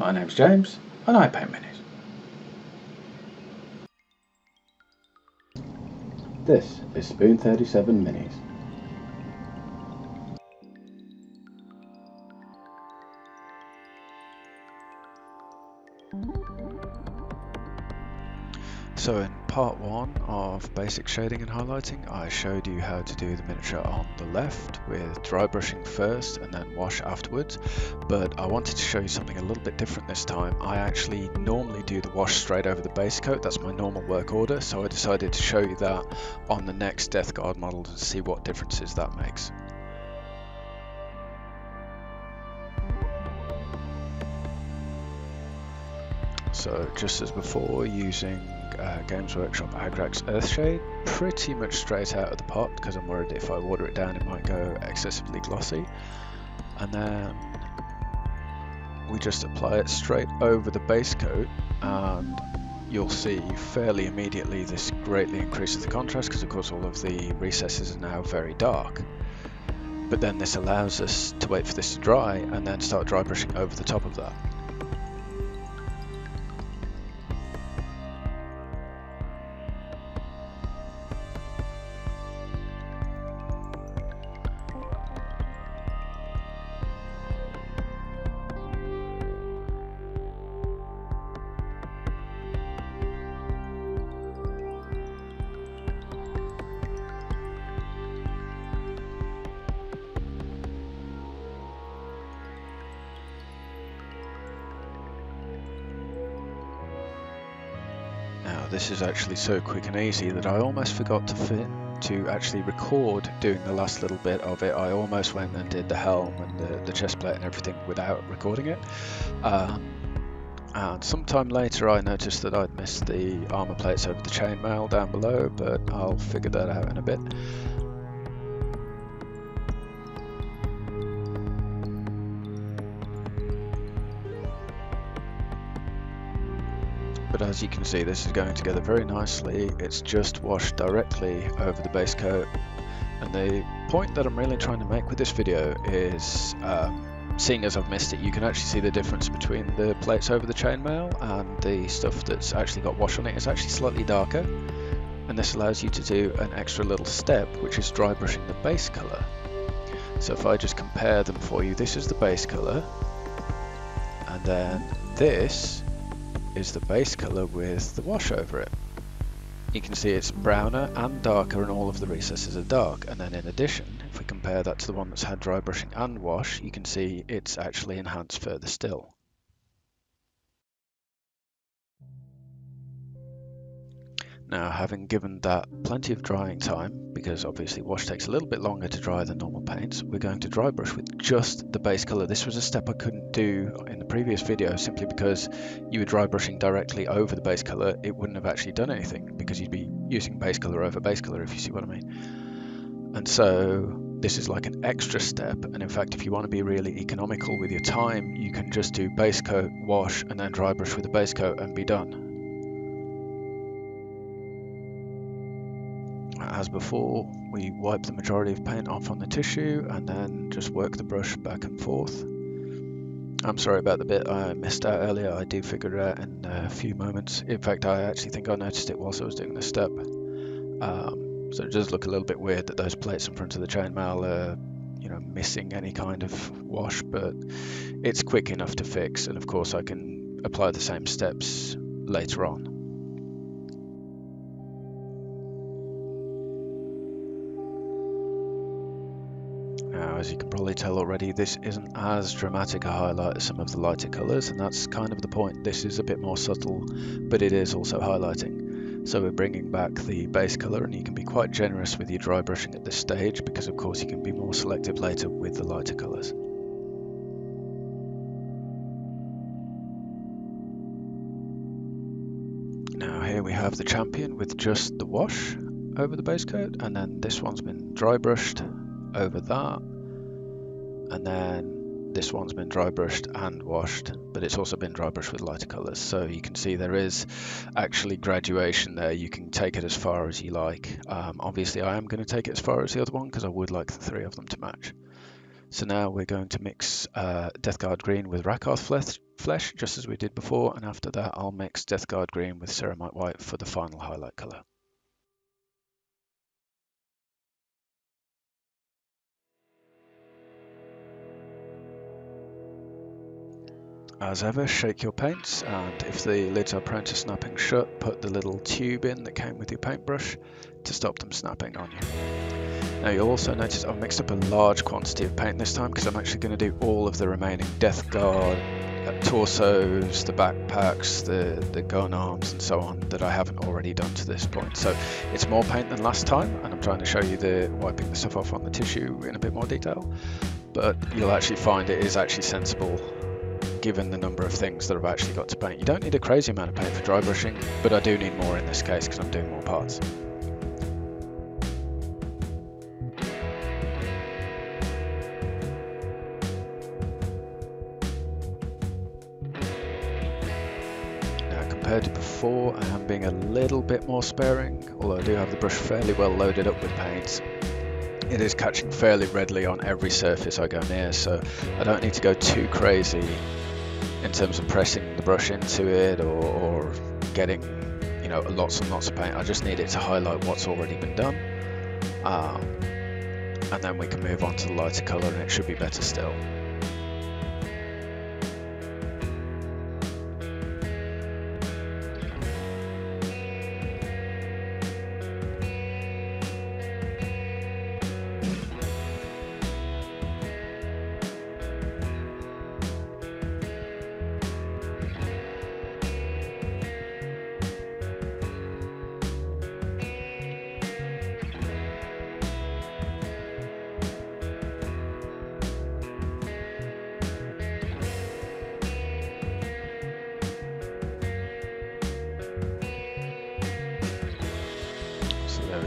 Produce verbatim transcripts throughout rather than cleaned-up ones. My name's James, and I paint minis. This is Spoon thirty-seven Minis. So in part one of basic shading and highlighting, I showed you how to do the miniature on the left with dry brushing first and then wash afterwards, but I wanted to show you something a little bit different this time. I actually normally do the wash straight over the base coat, that's my normal work order, so I decided to show you that on the next Death Guard model to see what differences that makes. So just as before, using Uh, Games Workshop Agrax Earthshade, pretty much straight out of the pot because I'm worried if I water it down it might go excessively glossy, and then we just apply it straight over the base coat and you'll see fairly immediately this greatly increases the contrast because of course all of the recesses are now very dark. But then this allows us to wait for this to dry and then start dry brushing over the top of that. This is actually so quick and easy that I almost forgot to fit, to actually record doing the last little bit of it. I almost went and did the helm and the, the chest plate and everything without recording it. Uh, and sometime later I noticed that I'd missed the armor plates over the chainmail down below, but I'll figure that out in a bit. But as you can see, this is going together very nicely. It's just washed directly over the base coat. And the point that I'm really trying to make with this video is, um, seeing as I've missed it, you can actually see the difference between the plates over the chainmail and the stuff that's actually got wash on it. It's actually slightly darker. And this allows you to do an extra little step, which is dry brushing the base color. So if I just compare them for you, this is the base color. And then this is the base color with the wash over it. You can see it's browner and darker and all of the recesses are dark, and then in addition if we compare that to the one that's had dry brushing and wash, you can see it's actually enhanced further still. Now, having given that plenty of drying time, because obviously wash takes a little bit longer to dry than normal paints, we're going to dry brush with just the base colour. This was a step I couldn't do in the previous video simply because you were dry brushing directly over the base colour. It wouldn't have actually done anything because you'd be using base colour over base colour, if you see what I mean. And so this is like an extra step, and in fact if you want to be really economical with your time, you can just do base coat, wash and then dry brush with the base coat and be done. As before, we wipe the majority of paint off on the tissue and then just work the brush back and forth. I'm sorry about the bit I missed out earlier, I do figure it out in a few moments. In fact, I actually think I noticed it whilst I was doing this step. Um, so it does look a little bit weird that those plates in front of the chainmail are you know, missing any kind of wash, but it's quick enough to fix, and of course I can apply the same steps later on. As you can probably tell already, this isn't as dramatic a highlight as some of the lighter colours, and that's kind of the point. This is a bit more subtle, but it is also highlighting. So we're bringing back the base colour, and you can be quite generous with your dry brushing at this stage because of course you can be more selective later with the lighter colours. Now here we have the champion with just the wash over the base coat, and then this one's been dry brushed over that. And then this one's been dry brushed and washed, but it's also been dry brushed with lighter colours. So you can see there is actually graduation there. You can take it as far as you like. Um, obviously I am going to take it as far as the other one because I would like the three of them to match. So now we're going to mix uh, Death Guard Green with Rakarth Flesh, just as we did before, and after that I'll mix Death Guard Green with Ceramite White for the final highlight colour. As ever, shake your paints, and if the lids are prone to snapping shut, put the little tube in that came with your paintbrush to stop them snapping on you. Now you'll also notice I've mixed up a large quantity of paint this time because I'm actually going to do all of the remaining Death Guard uh, torsos, the backpacks, the, the gun arms and so on that I haven't already done to this point. So it's more paint than last time, and I'm trying to show you the wiping the stuff off on the tissue in a bit more detail, but you'll actually find it is actually sensible given the number of things that I've actually got to paint. You don't need a crazy amount of paint for dry brushing, but I do need more in this case because I'm doing more parts. Now, compared to before, I am being a little bit more sparing, although I do have the brush fairly well loaded up with paints. It is catching fairly readily on every surface I go near, so I don't need to go too crazy in terms of pressing the brush into it, or, or getting, you know, lots and lots of paint. I just need it to highlight what's already been done, um, and then we can move on to the lighter colour and it should be better still.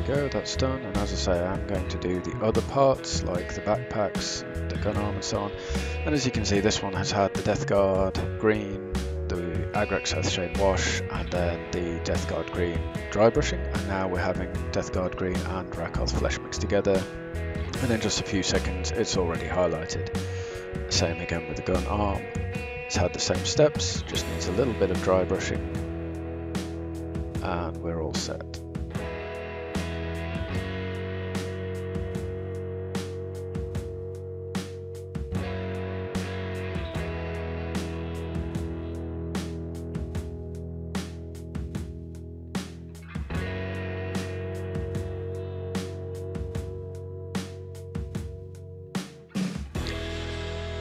Go, that's done, and as I say, I'm going to do the other parts like the backpacks, the gun arm and so on. And as you can see, this one has had the Death Guard Green, the Agrax Earthshade wash, and then the Death Guard Green dry brushing, and now we're having Death Guard Green and Rakarth Flesh mixed together, and in just a few seconds it's already highlighted. Same again with the gun arm. It's had the same steps, just needs a little bit of dry brushing, and we're all set.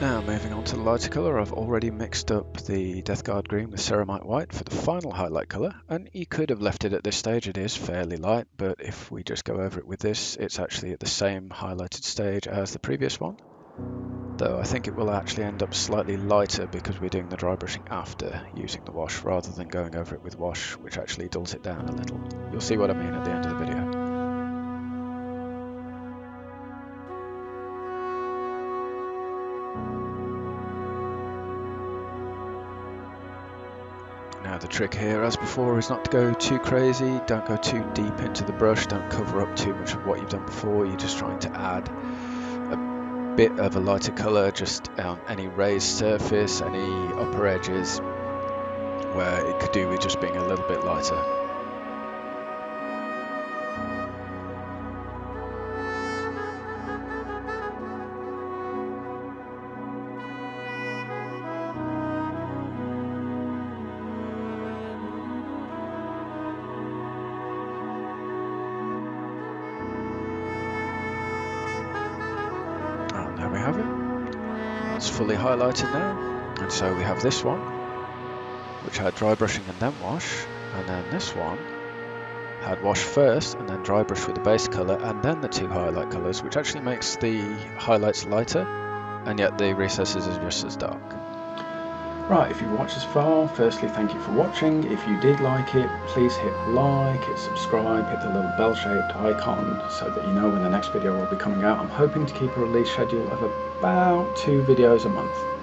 Now moving on to the lighter colour, I've already mixed up the Death Guard Green with Ceramite White for the final highlight colour, and you could have left it at this stage, it is fairly light, but if we just go over it with this, it's actually at the same highlighted stage as the previous one, though I think it will actually end up slightly lighter because we're doing the dry brushing after using the wash rather than going over it with wash, which actually dulls it down a little. You'll see what I mean at the end of the video. Now the trick here, as before, is not to go too crazy, don't go too deep into the brush, don't cover up too much of what you've done before, you're just trying to add a bit of a lighter colour just on any raised surface, any upper edges, where it could do with just being a little bit lighter. We have it. It's fully highlighted now, and so we have this one, which had dry brushing and then wash, and then this one had wash first and then dry brush with the base colour and then the two highlight colours, which actually makes the highlights lighter, and yet the recesses are just as dark. Right, if you've watched this far, firstly thank you for watching. If you did like it, please hit like, hit subscribe, hit the little bell shaped icon so that you know when the next video will be coming out. I'm hoping to keep a release schedule of about two videos a month.